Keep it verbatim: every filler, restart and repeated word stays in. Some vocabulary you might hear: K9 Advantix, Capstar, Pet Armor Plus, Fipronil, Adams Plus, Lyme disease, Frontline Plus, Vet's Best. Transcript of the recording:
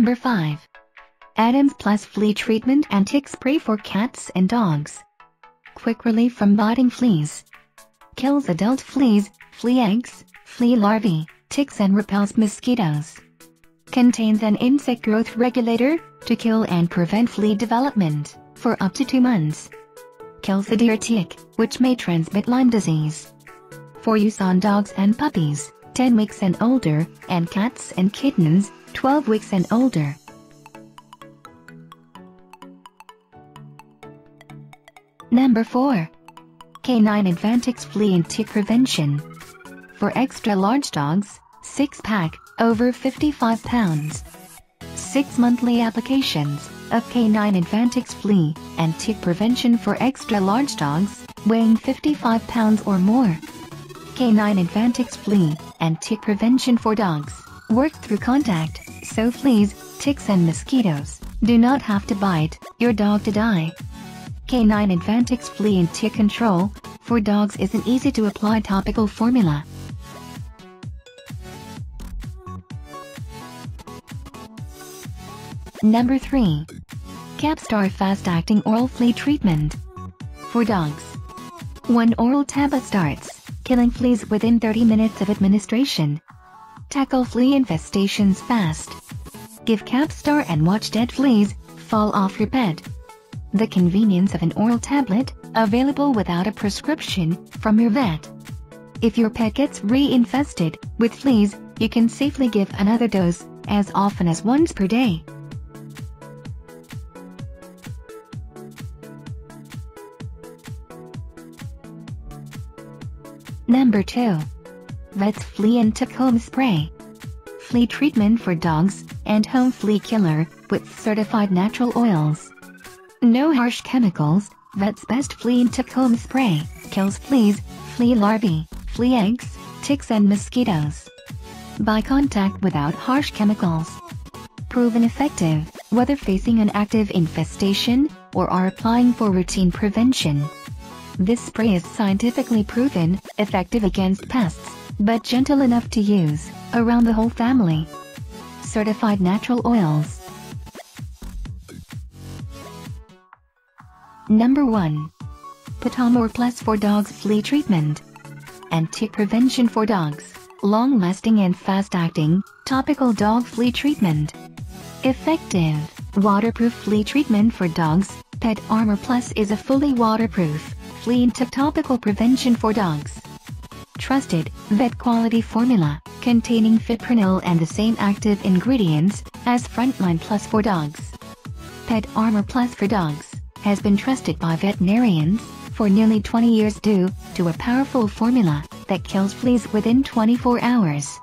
Number five. Adams Plus Flea Treatment and Tick Spray for Cats and Dogs. Quick relief from biting fleas. Kills adult fleas, flea eggs, flea larvae, ticks and repels mosquitoes. Contains an insect growth regulator to kill and prevent flea development for up to two months. Kills the deer tick, which may transmit Lyme disease. For use on dogs and puppies, ten weeks and older, and cats and kittens, twelve weeks and older. Number four. K nine Advantix Flea and Tick Prevention. For extra large dogs, six pack, over fifty-five pounds. six monthly applications of K nine Advantix Flea and Tick Prevention for extra large dogs weighing fifty-five pounds or more. K nine Advantix Flea and Tick Prevention for dogs work through contact, so fleas, ticks and mosquitoes do not have to bite your dog to die. K nine Advantix Flea and Tick Control for dogs is an easy-to-apply topical formula. Number three. Capstar Fast-Acting Oral Flea Treatment. For dogs. One oral tablet starts, killing fleas within thirty minutes of administration. Tackle flea infestations fast. Give Capstar and watch dead fleas fall off your pet. The convenience of an oral tablet, available without a prescription from your vet. If your pet gets reinfested with fleas, you can safely give another dose as often as once per day. Number two. Vet's Flea and Tick Home Spray. Flea treatment for dogs and home flea killer with certified natural oils. No harsh chemicals. Vet's Best Flea and Tick Home Spray kills fleas, flea larvae, flea eggs, ticks and mosquitoes by contact without harsh chemicals. Proven effective whether facing an active infestation or are applying for routine prevention. This spray is scientifically proven effective against pests, but gentle enough to use around the whole family. Certified natural oils. Number one. Pet Armor Plus for Dogs Flea Treatment and Tick Prevention for Dogs, long-lasting and fast-acting, topical dog flea treatment. Effective, waterproof flea treatment for dogs. Pet Armor Plus is a fully waterproof, flea and tick topical prevention for dogs. Trusted, vet-quality formula, containing Fipronil and the same active ingredients as Frontline Plus for dogs. Pet Armor Plus for dogs has been trusted by veterinarians for nearly twenty years due to a powerful formula that kills fleas within twenty-four hours.